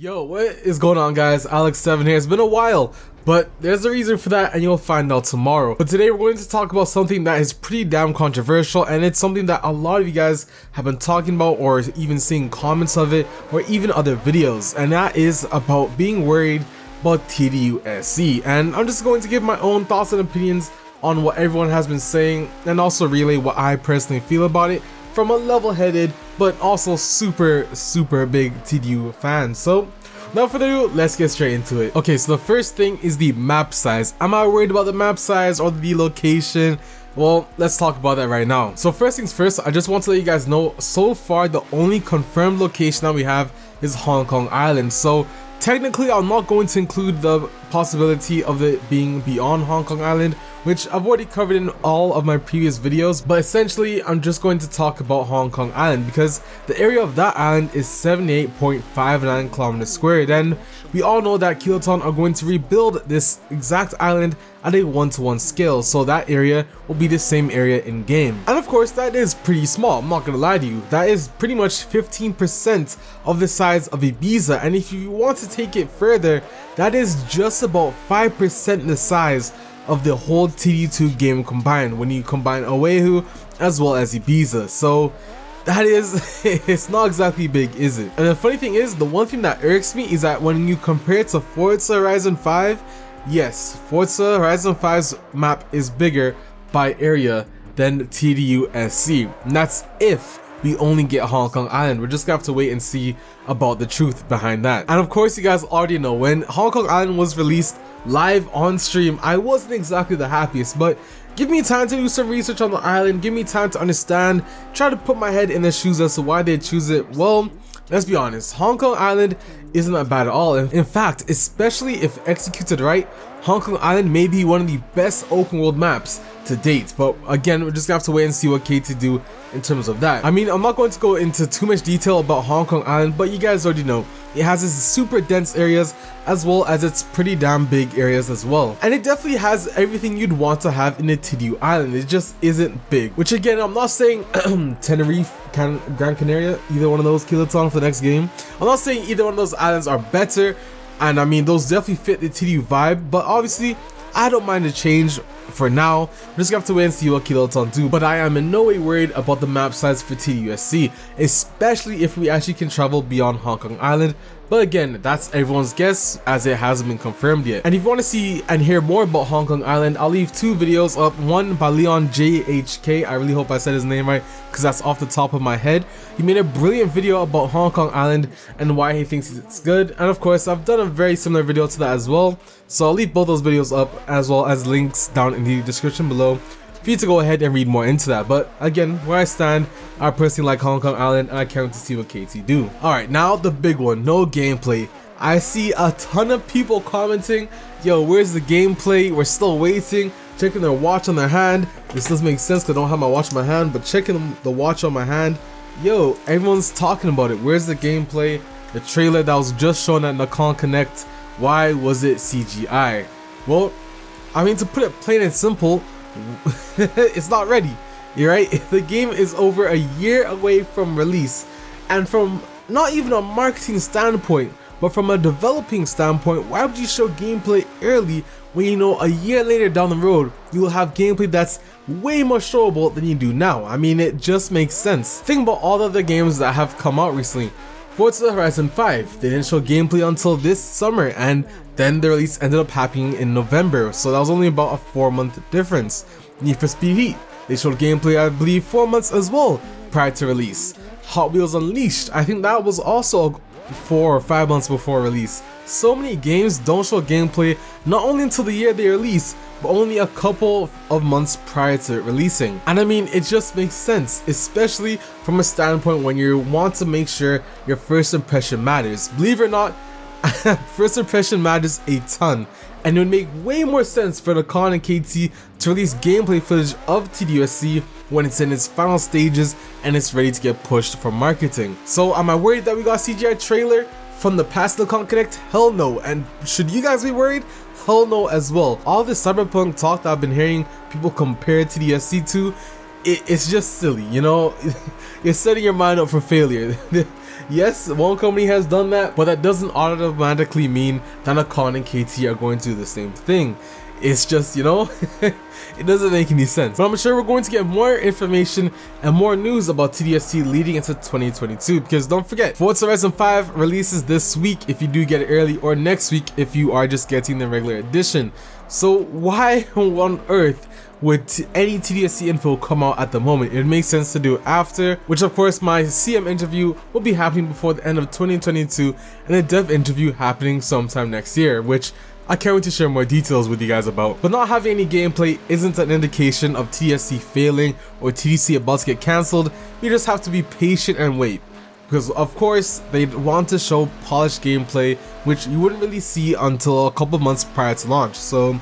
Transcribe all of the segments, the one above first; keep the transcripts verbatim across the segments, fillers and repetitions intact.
Yo, what is going on, guys? Alex seven here. It's been a while, but there's a reason for that, and you'll find out tomorrow. But today we're going to talk about something that is pretty damn controversial, and it's something that a lot of you guys have been talking about or even seeing comments of it or even other videos, and that is about being worried about T D U S C. And I'm just going to give my own thoughts and opinions on what everyone has been saying and also relay what I personally feel about it from a level-headed but also super super big T D U fan. So without further ado, let's get straight into it. Okay, so the first thing is the map size. Am I worried about the map size or the location? Well, let's talk about that right now. So first things first, I just want to let you guys know, so far the only confirmed location that we have is Hong Kong Island. So technically I'm not going to include the possibility of it being beyond Hong Kong Island, which I've already covered in all of my previous videos, but essentially I'm just going to talk about Hong Kong Island because the area of that island is seventy-eight point five nine kilometers squared, and we all know that Kylotonn are going to rebuild this exact island at a one to one scale, so that area will be the same area in game. And of course that is pretty small, I'm not gonna lie to you. That is pretty much fifteen percent of the size of Ibiza, and if you want to take it further, that is just about five percent the size of the whole T D two game combined when you combine Oahu as well as Ibiza. So that is, it's not exactly big, is it? And the funny thing is, the one thing that irks me is that when you compare it to Forza Horizon five, yes, Forza Horizon five's map is bigger by area than T D U S C, and that's if we only get Hong Kong Island. We're just gonna have to wait and see about the truth behind that. And of course you guys already know, when Hong Kong Island was released live on stream, I wasn't exactly the happiest, but give me time to do some research on the island, give me time to understand, try to put my head in their shoes as to why they choose it. Well, let's be honest, Hong Kong Island isn't that bad at all. In fact, especially if executed right, Hong Kong Island may be one of the best open world maps to date, but again, we're just gonna have to wait and see what K T do in terms of that. I mean, I'm not going to go into too much detail about Hong Kong Island, but you guys already know, it has its super dense areas as well as its pretty damn big areas as well. And it definitely has everything you'd want to have in a T D U island, it just isn't big. Which again, I'm not saying Tenerife, Can Gran Canaria, either one of those, Kylotonn for the next game. I'm not saying either one of those islands are better, and I mean, those definitely fit the T D U vibe, but obviously, I don't mind the change for now. We're just gonna have to wait and see what Kylotonn do, but I am in no way worried about the map size for T D U S C, especially if we actually can travel beyond Hong Kong Island. But again, that's everyone's guess as it hasn't been confirmed yet. And if you want to see and hear more about Hong Kong Island, I'll leave two videos up. One by Leon J H K, I really hope I said his name right because that's off the top of my head. He made a brilliant video about Hong Kong Island and why he thinks it's good. And of course, I've done a very similar video to that as well. So I'll leave both those videos up as well as links down in the description below for you to go ahead and read more into that. But again, where I stand, I personally like Hong Kong Island, and I can't wait to see what K T do. Alright, now the big one, no gameplay. I see a ton of people commenting, yo, where's the gameplay? We're still waiting, checking their watch on their hand. This doesn't make sense because I don't have my watch on my hand, but checking the watch on my hand, yo, everyone's talking about it. Where's the gameplay? The trailer that was just shown at Nacon Connect, why was it C G I? Well, I mean, to put it plain and simple, it's not ready. You're right, the game is over a year away from release, and from not even a marketing standpoint but from a developing standpoint, why would you show gameplay early when you know a year later down the road you will have gameplay that's way more showable than you do now? I mean, it just makes sense. Think about all the other games that have come out recently. Forza Horizon five, they didn't show gameplay until this summer, and then the release ended up happening in November, so that was only about a four month difference. Need for Speed Heat, they showed gameplay I believe four months as well prior to release. Hot Wheels Unleashed, I think that was also four or five months before release. So many games don't show gameplay not only until the year they release, but only a couple of months prior to it releasing. And I mean, it just makes sense, especially from a standpoint when you want to make sure your first impression matters. Believe it or not, first impression matters a ton, and it would make way more sense for Nacon and K T to release gameplay footage of T D U S C when it's in its final stages and it's ready to get pushed for marketing. So am I worried that we got a C G I trailer from the past Nacon Connect? Hell no. And should you guys be worried? Hell no as well. All this cyberpunk talk that I've been hearing people compare T D U S C to, it, it's just silly, you know? You're setting your mind up for failure. Yes, one company has done that, but that doesn't automatically mean that Nacon and K T are going to do the same thing. It's just, you know, it doesn't make any sense. But I'm sure we're going to get more information and more news about T D S C leading into twenty twenty-two, because don't forget, Forza Horizon five releases this week if you do get it early, or next week if you are just getting the regular edition. So why on earth would any T D S C info come out at the moment? It makes sense to do it after, which of course my C M interview will be happening before the end of twenty twenty-two and a dev interview happening sometime next year, which I can't wait to share more details with you guys about. But not having any gameplay isn't an indication of T D S C failing or T D S C about to get cancelled. You just have to be patient and wait, because of course they want to show polished gameplay, which you wouldn't really see until a couple months prior to launch. So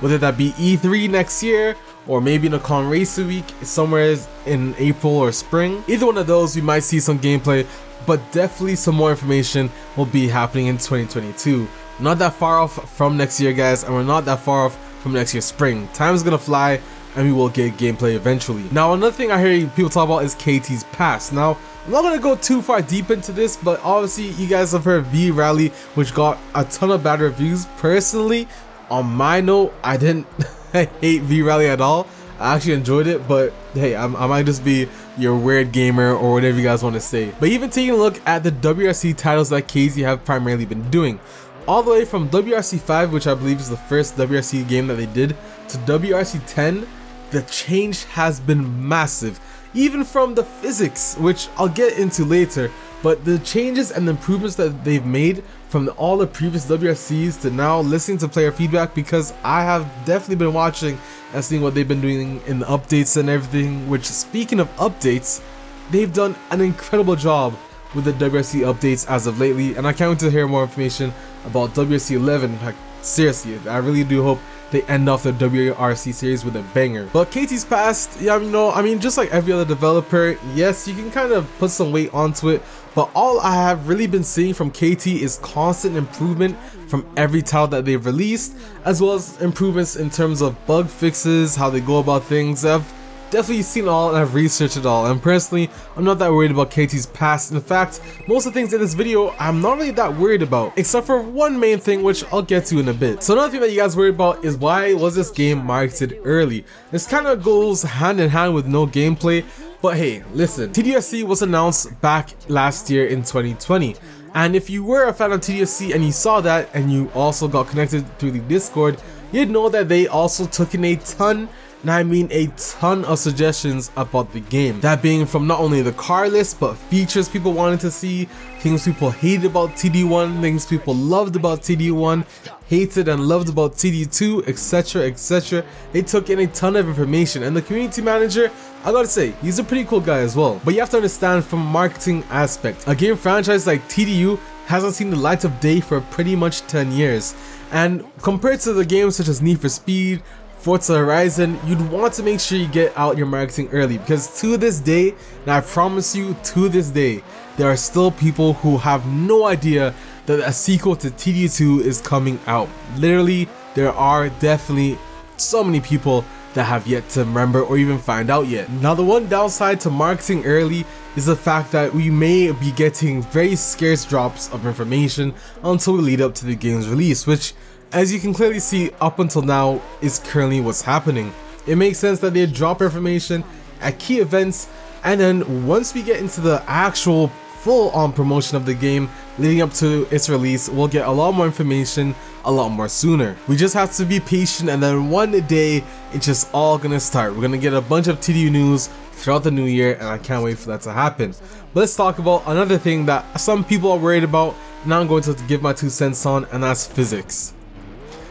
whether that be E three next year, or maybe Nacon Racer Week somewhere in April or spring, either one of those we might see some gameplay, but definitely some more information will be happening in twenty twenty-two. Not that far off from next year, guys, and we're not that far off from next year's spring. Time's gonna fly and we will get gameplay eventually. Now, another thing I hear people talk about is K T's past. Now, I'm not gonna go too far deep into this, but obviously you guys have heard V Rally, which got a ton of bad reviews. Personally, on my note, I didn't hate V Rally at all. I actually enjoyed it, but hey, I'm, I might just be your weird gamer or whatever you guys want to say. But even taking a look at the W R C titles that K T have primarily been doing, all the way from W R C five, which I believe is the first W R C game that they did, to W R C ten, the change has been massive. Even from the physics, which I'll get into later, but the changes and improvements that they've made from the, all the previous W R Cs to now listening to player feedback, because I have definitely been watching and seeing what they've been doing in the updates and everything, which, speaking of updates, they've done an incredible job with the W R C updates as of lately, and I can't wait to hear more information about W R C eleven. Like, seriously, I really do hope they end off the W R C series with a banger. But K T's past, yeah, you know, I mean, just like every other developer, yes, you can kind of put some weight onto it, but all I have really been seeing from K T is constant improvement from every title that they've released, as well as improvements in terms of bug fixes, how they go about things. I've definitely seen it all and I've researched it all, and personally I'm not that worried about K T's past. In fact, most of the things in this video I'm not really that worried about, except for one main thing which I'll get to in a bit. So another thing that you guys worry about is, why was this game marketed early? This kind of goes hand in hand with no gameplay, but hey, listen, T D S C was announced back last year in twenty twenty, and if you were a fan of T D S C and you saw that and you also got connected through the Discord, you'd know that they also took in a ton, and I mean a ton, of suggestions about the game. That being from not only the car list, but features people wanted to see, things people hated about T D one, things people loved about T D one, hated and loved about T D two, etc, et cetera. They took in a ton of information, and the community manager, I gotta say, he's a pretty cool guy as well. But you have to understand, from a marketing aspect, a game franchise like T D U hasn't seen the light of day for pretty much ten years, and compared to the games such as Need for Speed, Forza Horizon, you'd want to make sure you get out your marketing early, because to this day, and I promise you, to this day, there are still people who have no idea that a sequel to T D two is coming out. Literally, there are definitely so many people that have yet to remember or even find out yet. Now, the one downside to marketing early is the fact that we may be getting very scarce drops of information until we lead up to the game's release, which, as you can clearly see, up until now is currently what's happening. It makes sense that they drop information at key events, and then once we get into the actual full-on promotion of the game leading up to its release, we'll get a lot more information a lot more sooner. We just have to be patient, and then one day it's just all gonna start. We're gonna get a bunch of T D U news throughout the new year, and I can't wait for that to happen. But let's talk about another thing that some people are worried about, and I'm going to give my two cents on, and that's physics.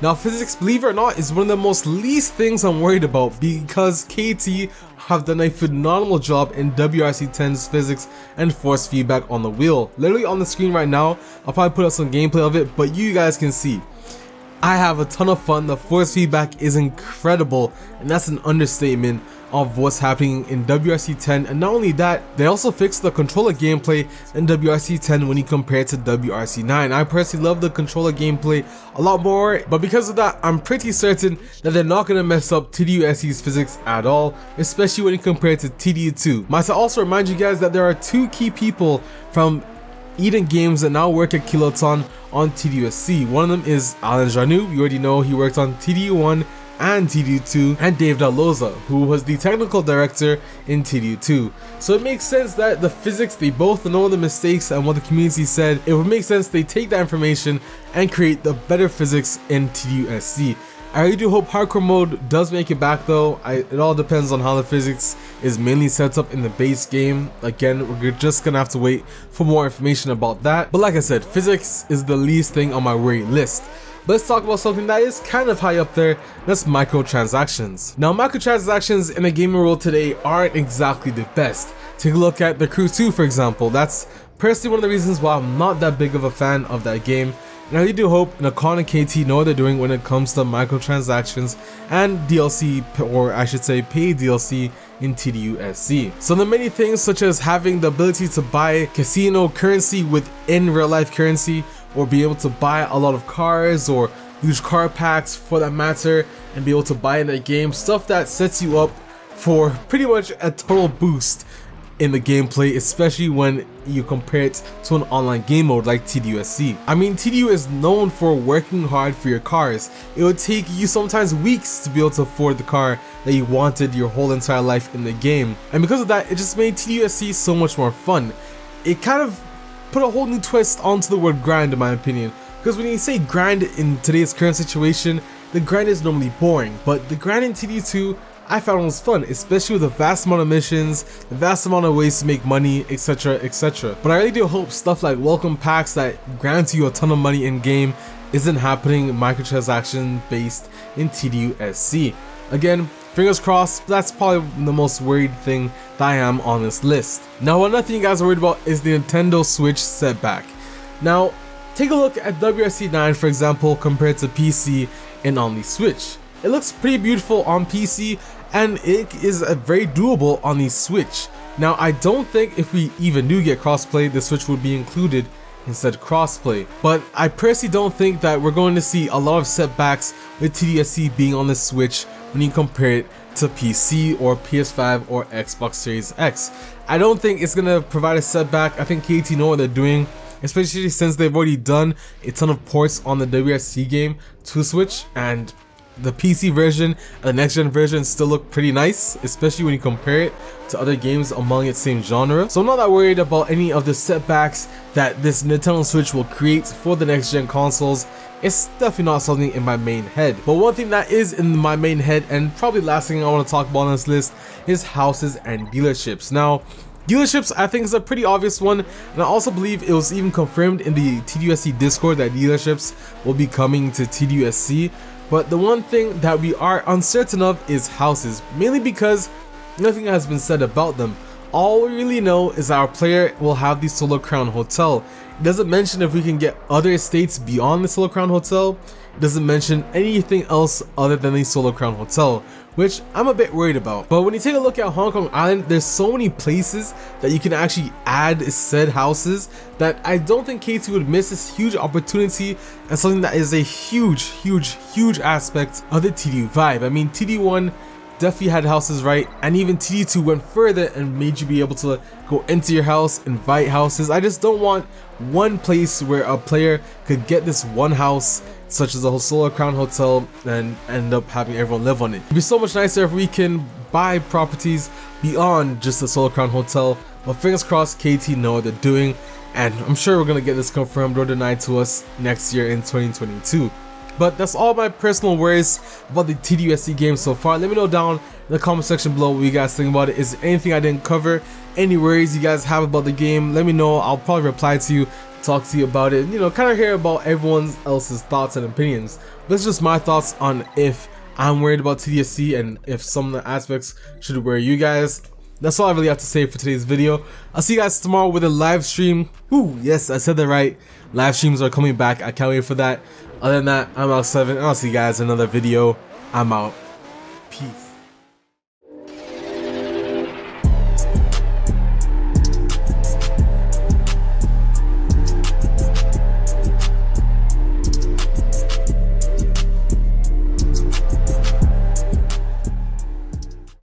Now, physics, believe it or not, is one of the most least things I'm worried about, because K T have done a phenomenal job in W R C ten's physics and force feedback on the wheel. Literally on the screen right now, I'll probably put up some gameplay of it, but you guys can see I have a ton of fun. The force feedback is incredible, and that's an understatement of what's happening in W R C ten. And not only that, they also fixed the controller gameplay in W R C ten when you compare it to W R C nine. I personally love the controller gameplay a lot more, but because of that, I'm pretty certain that they're not going to mess up T D U S C's physics at all, especially when you compare it to T D U two. Must I also remind you guys that there are two key people from Eden games that now work at Kylotonn on T D U S C. One of them is Alan Janu. You already know he worked on T D U one and T D U two, and Dave Deloza, who was the technical director in T D U two. So it makes sense that the physics, they both know the mistakes and what the community said. It would make sense they take that information and create the better physics in T D U S C. I really do hope hardcore mode does make it back though. I, it all depends on how the physics is mainly set up in the base game. Again, we're just gonna have to wait for more information about that. But like I said, physics is the least thing on my worry list. Let's talk about something that is kind of high up there, that's microtransactions. Now, microtransactions in the gaming world today aren't exactly the best. Take a look at The Crew two, for example. That's personally one of the reasons why I'm not that big of a fan of that game. And I really do hope Nacon and K T know what they're doing when it comes to microtransactions and D L C, or I should say paid D L C in T D U S C. So there are many things such as having the ability to buy casino currency within real life currency, or be able to buy a lot of cars or huge car packs for that matter, and be able to buy in that game stuff that sets you up for pretty much a total boost in the gameplay, especially when you compare it to an online game mode like T D U S C. I mean, T D U is known for working hard for your cars. It would take you sometimes weeks to be able to afford the car that you wanted your whole entire life in the game, and because of that, it just made T D U S C so much more fun. It kind of put a whole new twist onto the word grind, in my opinion, because when you say grind in today's current situation, the grind is normally boring, but the grind in T D U two I found was fun, especially with the vast amount of missions, the vast amount of ways to make money, etc, et cetera. But I really do hope stuff like welcome packs that grant you a ton of money in game isn't happening microtransaction based in T D U S C. Again, fingers crossed, that's probably the most worried thing that I am on this list. Now, another thing you guys are worried about is the Nintendo Switch setback. Now, take a look at W R C nine, for example, compared to P C and on the Switch. It looks pretty beautiful on P C, and it is a very doable on the Switch. Now, I don't think if we even do get crossplay, the Switch would be included instead of crossplay. But I personally don't think that we're going to see a lot of setbacks with T D S C being on the Switch when you compare it to P C or P S five or Xbox Series X. I don't think it's gonna provide a setback. I think K T know what they're doing, especially since they've already done a ton of ports on the W R C game to Switch, and the P C version and the next gen version still look pretty nice, especially when you compare it to other games among its same genre. So I'm not that worried about any of the setbacks that this Nintendo Switch will create for the next gen consoles. It's definitely not something in my main head. But one thing that is in my main head, and probably last thing I want to talk about on this list, is houses and dealerships. Now, dealerships I think is a pretty obvious one, and I also believe it was even confirmed in the T D U S C Discord that dealerships will be coming to T D U S C. But the one thing that we are uncertain of is houses, mainly because nothing has been said about them. All we really know is our player will have the Solar Crown Hotel. It doesn't mention if we can get other estates beyond the Solar Crown Hotel. It doesn't mention anything else other than the Solar Crown Hotel, which I'm a bit worried about. But when you take a look at Hong Kong Island, there's so many places that you can actually add said houses that I don't think K T would miss this huge opportunity, and something that is a huge, huge, huge aspect of the T D U vibe. I mean, T D U one definitely had houses, right, and even T D U two went further and made you be able to go into your house, invite houses. I just don't want one place where a player could get this one house, such as the Solar Crown Hotel, and end up having everyone live on it. It'd be so much nicer if we can buy properties beyond just the Solar Crown Hotel, but fingers crossed K T know what they're doing, and I'm sure we're gonna get this confirmed or denied to us next year in twenty twenty-two. But that's all my personal worries about the T D U S C game so far. Let me know down in the comment section below what you guys think about it. Is there anything I didn't cover? Any worries you guys have about the game? Let me know. I'll probably reply to you, talk to you about it, you know, kind of hear about everyone else's thoughts and opinions. But it's just my thoughts on if I'm worried about T D S C and if some of the aspects should worry you guys. That's all I really have to say for today's video. I'll see you guys tomorrow with a live stream. Ooh, yes, I said that right. Live streams are coming back. I can't wait for that. Other than that, I'm Alex seven, and I'll see you guys in another video. I'm out.